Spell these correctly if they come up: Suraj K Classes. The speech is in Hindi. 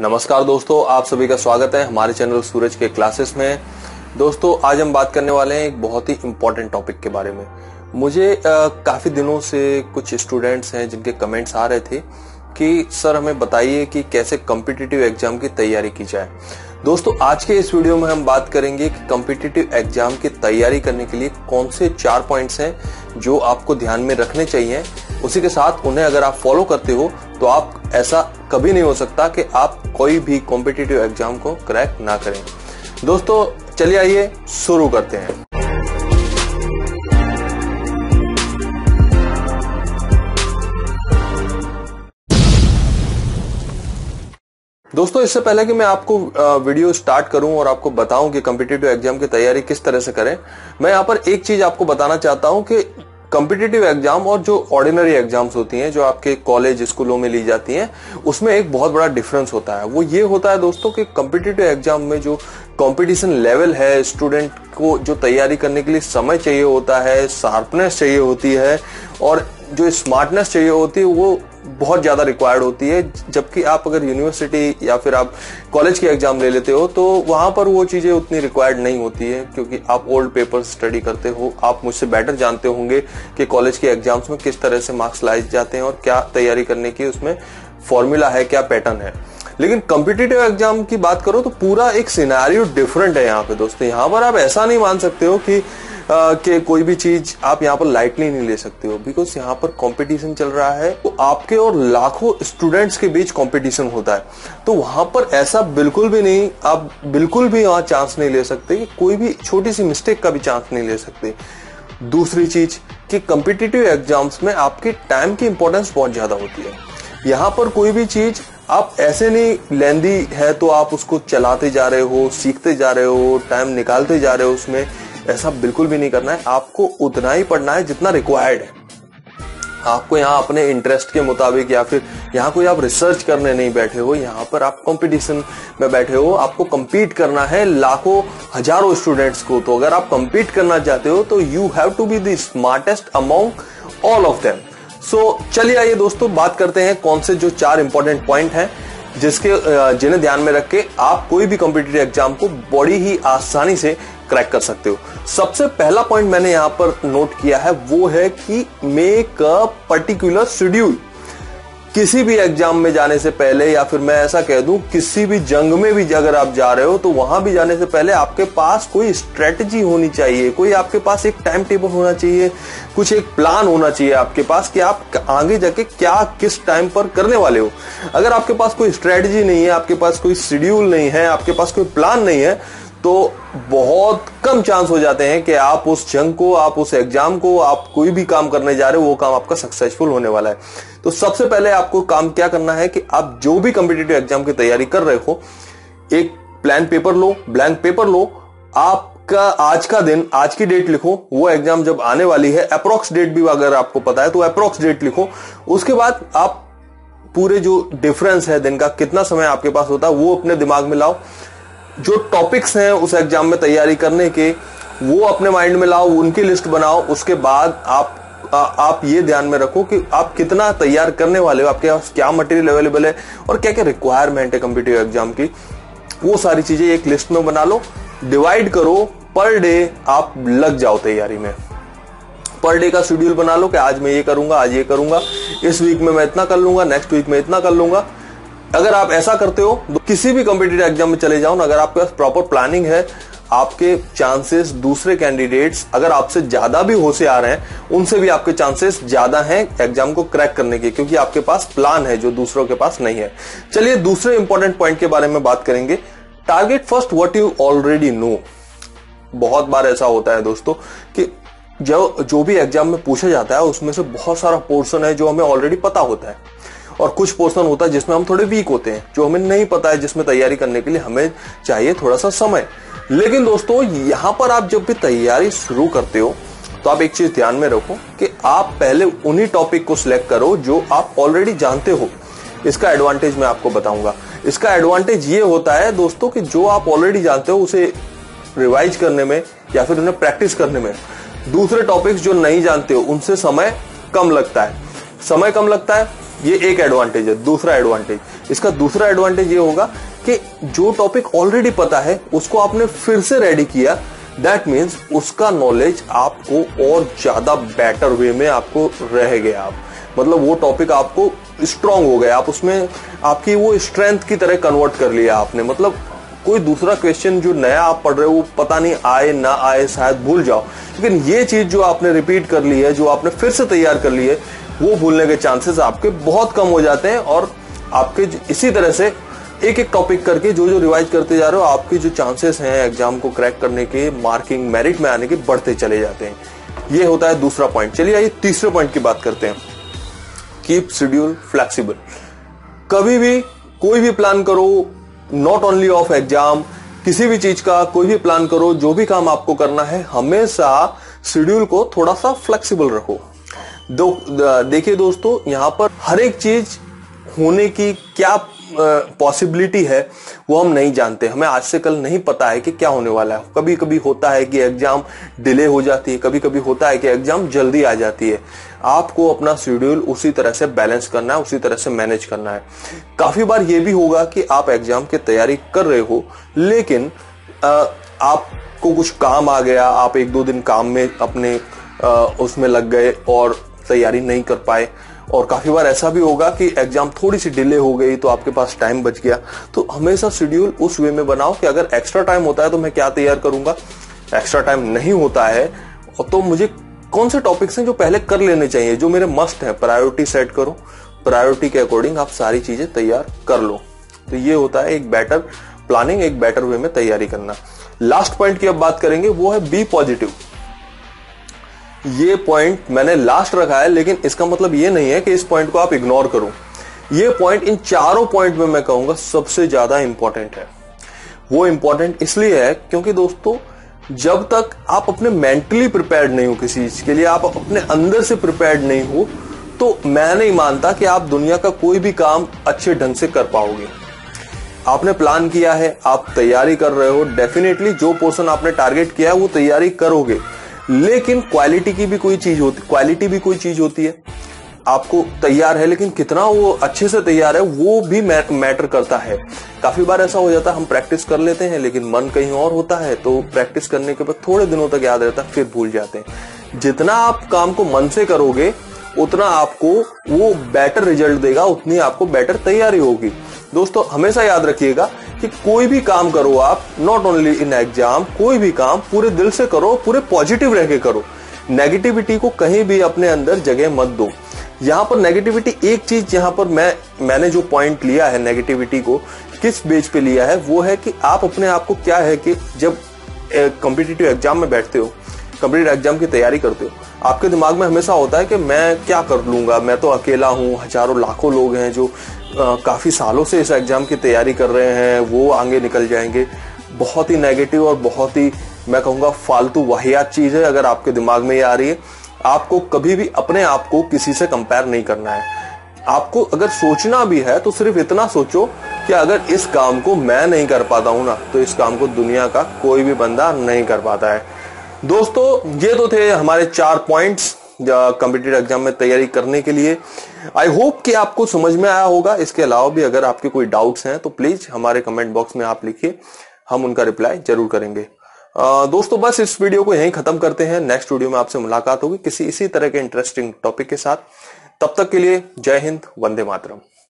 नमस्कार दोस्तों, आप सभी का स्वागत है हमारे चैनल सूरज के क्लासेस में। दोस्तों आज हम बात करने वाले हैं एक बहुत ही इम्पोर्टेंट टॉपिक के बारे में। मुझे काफ़ी दिनों से कुछ स्टूडेंट्स हैं जिनके कमेंट्स आ रहे थे कि सर हमें बताइए कि कैसे कॉम्पिटिटिव एग्जाम की तैयारी की जाए। दोस्तों आज के इस वीडियो में हम बात करेंगे कि कॉम्पिटिटिव एग्जाम की तैयारी करने के लिए कौन से 4 पॉइंट्स हैं जो आपको ध्यान में रखने चाहिए। उसी के साथ उन्हें अगर आप फॉलो करते हो तो आप ऐसा कभी नहीं हो सकता कि आप कोई भी कॉम्पिटिटिव एग्जाम को क्रैक ना करें। दोस्तों चलिए आइए शुरू करते हैं। दोस्तों इससे पहले कि मैं आपको वीडियो स्टार्ट करूं और आपको बताऊं कि कॉम्पिटिटिव एग्जाम की तैयारी किस तरह से करें, मैं यहाँ पर एक चीज आपको बताना चाहता हूं कि कॉम्पिटिटिव एग्जाम और जो ऑर्डिनरी एग्जाम्स होती हैं जो आपके कॉलेज स्कूलों में ली जाती हैं उसमें एक बहुत बड़ा डिफरेंस होता है। वो ये होता है दोस्तों कि कॉम्पिटिटिव एग्जाम में जो कंपटीशन लेवल है, स्टूडेंट को जो तैयारी करने के लिए समय चाहिए होता है, शार्पनेस चाहिए होती है और जो स्मार्टनेस चाहिए होती है वो बहुत ज़्यादा रिक्वायर्ड होती है। जबकि आप अगर यूनिवर्सिटी या फिर आप कॉलेज की एग्जाम ले लेते हो तो वहाँ पर वो चीज़ें उतनी रिक्वायर्ड नहीं होती है क्योंकि आप ओल्ड पेपर स्टडी करते हो। आप मुझसे बेटर जानते होंगे कि कॉलेज के एग्जाम्स में किस तरह से मार्क्स लाए जाते हैं और क्या तैयारी करने की उसमें फॉर्मूला है, क्या पैटर्न है। लेकिन कॉम्पिटिटिव एग्जाम की बात करो तो पूरा एक सिनेरियो डिफरेंट है यहाँ पे दोस्तों। यहाँ पर आप ऐसा नहीं मान सकते हो कि कोई भी चीज आप यहाँ पर लाइटली नहीं ले सकते हो, बिकॉज यहाँ पर कंपटीशन चल रहा है। तो आपके और लाखों स्टूडेंट्स के बीच कंपटीशन होता है, तो वहां पर ऐसा बिल्कुल भी नहीं, आप बिल्कुल भी यहाँ चांस नहीं ले सकते कि कोई भी छोटी सी मिस्टेक का भी चांस नहीं ले सकते। दूसरी चीज कि कॉम्पिटिटिव एग्जाम्स में आपके टाइम की इंपॉर्टेंस बहुत ज्यादा होती है। यहाँ पर कोई भी चीज आप ऐसे नहीं, लेंदी है तो आप उसको चलाते जा रहे हो, सीखते जा रहे हो, टाइम निकालते जा रहे हो, उसमें ऐसा बिल्कुल भी नहीं करना है। आपको उतना ही पढ़ना है जितना रिक्वायर्ड है। आपको यहाँ अपने इंटरेस्ट के मुताबिक या फिर यहाँ कोई आप रिसर्च करने नहीं बैठे हो, यहाँ पर आप कंपटीशन में बैठे हो। आपको कम्पीट करना है लाखों हजारों स्टूडेंट्स को, तो अगर आप कम्पीट करना चाहते हो तो you have to be the smartest among all of them. So चलिए आइए दोस्तों बात करते हैं कौन से जो 4 इंपॉर्टेंट पॉइंट हैं जिन्हें ध्यान में रख के आप कोई भी कॉम्पिटिटिव एग्जाम को बड़ी ही आसानी से क्रैक कर सकते हो। सबसे पहला पॉइंट मैंने यहां पर नोट किया है वो है कि मेक अ पर्टिकुलर शेड्यूल। किसी भी एग्जाम में जाने से पहले या फिर मैं ऐसा कह दूं किसी भी जंग में भी अगर आप जा रहे हो तो वहां भी जाने से पहले आपके पास कोई स्ट्रेटजी होनी चाहिए, कोई आपके पास एक टाइम टेबल होना चाहिए, कुछ एक प्लान होना चाहिए आपके पास कि आप आगे जाके क्या किस टाइम पर करने वाले हो। अगर आपके पास कोई स्ट्रेटजी नहीं है, आपके पास कोई शेड्यूल नहीं है, आपके पास कोई प्लान नहीं है तो बहुत कम चांस हो जाते हैं कि आप उस जंग को, आप उस एग्जाम को, आप कोई भी काम करने जा रहे हो वो काम आपका सक्सेसफुल होने वाला है। तो सबसे पहले आपको काम क्या करना है कि आप जो भी कॉम्पिटिटिव एग्जाम की तैयारी कर रहे हो एक ब्लैंक पेपर लो। आपका आज का दिन, आज की डेट लिखो, वो एग्जाम जब आने वाली है अप्रोक्स डेट भी अगर आपको पता है तो अप्रोक्स डेट लिखो। उसके बाद आप पूरे जो डिफरेंस है दिन का, कितना समय आपके पास होता है वो अपने दिमाग में लाओ। जो टॉपिक्स हैं उस एग्जाम में तैयारी करने के वो अपने माइंड में लाओ, उनकी लिस्ट बनाओ। उसके बाद आप ये ध्यान में रखो कि आप कितना तैयार करने वाले हो, आपके पास क्या मटेरियल अवेलेबल है और क्या क्या रिक्वायरमेंट है कॉम्पिटिटिव एग्जाम की, वो सारी चीजें एक लिस्ट में बना लो, डिवाइड करो, पर डे आप लग जाओ तैयारी में। पर डे का शेड्यूल बना लो कि आज मैं ये करूंगा, आज ये करूंगा, इस वीक में मैं इतना कर लूंगा, नेक्स्ट वीक में इतना कर लूंगा। अगर आप ऐसा करते हो तो किसी भी कॉम्पिटिटिव एग्जाम में चले जाओ, अगर आपके पास प्रॉपर प्लानिंग है आपके चांसेस दूसरे कैंडिडेट्स अगर आपसे ज्यादा भी होशियार हैं उनसे भी आपके चांसेस ज्यादा हैं एग्जाम को क्रैक करने के, क्योंकि आपके पास प्लान है जो दूसरों के पास नहीं है। चलिए दूसरे इंपॉर्टेंट पॉइंट के बारे में बात करेंगे। Target first what you already know. बहुत बार ऐसा होता है दोस्तों कि जो भी एग्जाम में पूछा जाता है उसमें से बहुत सारा पोर्शन है जो हमें ऑलरेडी पता होता है और कुछ पोर्शन होता है जिसमें हम थोड़े वीक होते हैं, जो हमें नहीं पता है, जिसमें तैयारी करने के लिए हमें चाहिए थोड़ा सा समय। लेकिन दोस्तों यहाँ पर आप जब भी तैयारी शुरू करते हो तो आप एक चीज ध्यान में रखो कि आप पहले उन्हीं टॉपिक को सिलेक्ट करो जो आप ऑलरेडी जानते हो। इसका एडवांटेज मैं आपको बताऊंगा। इसका एडवांटेज ये होता है दोस्तों कि जो आप ऑलरेडी जानते हो उसे रिवाइज करने में या फिर उन्हें प्रैक्टिस करने में, दूसरे टॉपिक्स जो नहीं जानते हो उनसे समय कम लगता है। ये एक एडवांटेज है। दूसरा एडवांटेज इसका दूसरा एडवांटेज ये होगा कि जो टॉपिक ऑलरेडी पता है उसको आपने फिर से रेडी किया, दैट मीन्स उसका नॉलेज आपको और ज्यादा बेटर वे में आपको रह गया। आप मतलब वो टॉपिक आपको स्ट्रांग हो गया, आप उसमें आपकी वो स्ट्रेंथ की तरह कन्वर्ट कर लिया आपने। मतलब कोई दूसरा क्वेश्चन जो नया आप पढ़ रहे हो वो पता नहीं आए ना आए, शायद भूल जाओ, लेकिन ये चीज जो आपने रिपीट कर ली है, जो आपने फिर से तैयार कर ली है, वो भूलने के चांसेस आपके बहुत कम हो जाते हैं। और आपके इसी तरह से एक एक टॉपिक करके जो जो रिवाइज करते जा रहे हो, आपके जो चांसेस हैं एग्जाम को क्रैक करने के, मार्किंग मेरिट में आने के, बढ़ते चले जाते हैं। ये होता है दूसरा पॉइंट। चलिए आइए तीसरे पॉइंट की बात करते हैं। Keep schedule flexible. कभी भी कोई भी प्लान करो, नॉट ओनली ऑफ एग्जाम, किसी भी चीज का कोई भी प्लान करो, जो भी काम आपको करना है, हमेशा शेड्यूल को थोड़ा सा फ्लेक्सिबल रखो। देखिए दोस्तों, यहाँ पर हर एक चीज होने की क्या पॉसिबिलिटी है वो हम नहीं जानते, हमें आज से कल नहीं पता है कि क्या होने वाला है। कभी कभी होता है कि एग्जाम डिले हो जाती है, कभी कभी होता है कि एग्जाम जल्दी आ जाती है। आपको अपना शेड्यूल उसी तरह से बैलेंस करना है, उसी तरह से मैनेज करना है। काफी बार ये भी होगा कि आप एग्जाम की तैयारी कर रहे हो, लेकिन आपको कुछ काम आ गया, आप एक दो दिन काम में अपने उसमें लग गए और तैयारी नहीं कर पाए। और काफी बार ऐसा भी होगा कि एग्जाम थोड़ी सी डिले हो गई तो आपके पास टाइम बच गया। तो हमेशा शेड्यूल उस वे में बनाओ कि अगर एक्स्ट्रा टाइम होता है तो मैं क्या तैयार करूंगा, एक्स्ट्रा टाइम नहीं होता है तो मुझे कौन से टॉपिक्स हैं जो पहले कर लेने चाहिए, जो मेरे मस्ट हैं। प्रायोरिटी सेट करो, प्रायोरिटी के अकॉर्डिंग आप सारी चीजें तैयार कर लो। तो ये होता है एक बेटर प्लानिंग, एक बेटर वे में तैयारी करना। लास्ट पॉइंट की अब बात करेंगे, वो है बी पॉजिटिव। ये पॉइंट मैंने लास्ट रखा है, लेकिन इसका मतलब ये नहीं है कि इस पॉइंट को आप इग्नोर करो। ये पॉइंट इन चारों पॉइंट में मैं कहूंगा सबसे ज्यादा इंपॉर्टेंट है। वो इंपॉर्टेंट इसलिए है क्योंकि दोस्तों, जब तक आप अपने मेंटली प्रिपेयर्ड नहीं हो किसी चीज के लिए, आप अपने अंदर से प्रिपेयर्ड नहीं हो, तो मैं नहीं मानता कि आप दुनिया का कोई भी काम अच्छे ढंग से कर पाओगे। आपने प्लान किया है, आप तैयारी कर रहे हो, डेफिनेटली जो पोर्शन आपने टारगेट किया है वो तैयारी करोगे, लेकिन क्वालिटी भी कोई चीज होती है। आपको तैयार है, लेकिन कितना वो अच्छे से तैयार है वो भी मैटर करता है। काफी बार ऐसा हो जाता है, हम प्रैक्टिस कर लेते हैं लेकिन मन कहीं और होता है, तो प्रैक्टिस करने के बाद थोड़े दिनों तक याद रहता है, फिर भूल जाते हैं। जितना आप काम को मन से करोगे उतना आपको वो बेटर रिजल्ट देगा, उतनी आपको बेटर तैयारी होगी। दोस्तों, हमेशा याद रखिएगा कि कोई भी काम करो आप, नॉट ओनली इन एग्जाम, कोई भी काम पूरे दिल से करो, पूरे पॉजिटिव रह के करो। नेगेटिविटी को कहीं भी अपने अंदर जगह मत दो। यहाँ पर नेगेटिविटी एक चीज, यहाँ पर मैंने जो पॉइंट लिया है, नेगेटिविटी को किस बेस पे लिया है, वो है कि आप अपने आप को क्या है कि जब कॉम्पिटिटिव एग्जाम में बैठते हो, कॉम्पिटिटिव एग्जाम की तैयारी करते हो, आपके दिमाग में हमेशा होता है कि मैं क्या कर लूंगा, मैं तो अकेला हूँ, हजारों लाखों लोग हैं जो काफी सालों से इस एग्जाम की तैयारी कर रहे हैं, वो आगे निकल जाएंगे। बहुत ही नेगेटिव और बहुत ही मैं कहूँगा फालतू वाहियात चीज है। अगर आपके दिमाग में ये आ रही है, आपको कभी भी अपने आप को किसी से कंपेयर नहीं करना है। आपको अगर सोचना भी है तो सिर्फ इतना सोचो कि अगर इस काम को मैं नहीं कर पाता हूँ ना, तो इस काम को दुनिया का कोई भी बंदा नहीं कर पाता है। दोस्तों, ये तो थे हमारे 4 पॉइंट्स कॉम्पिटिटिव एग्जाम में तैयारी करने के लिए। आई होप कि आपको समझ में आया होगा। इसके अलावा भी अगर आपके कोई डाउट्स हैं तो प्लीज हमारे कमेंट बॉक्स में आप लिखिए, हम उनका रिप्लाई जरूर करेंगे। दोस्तों, बस इस वीडियो को यहीं खत्म करते हैं। नेक्स्ट वीडियो में आपसे मुलाकात होगी किसी इसी तरह के इंटरेस्टिंग टॉपिक के साथ। तब तक के लिए जय हिंद, वंदे मातरम।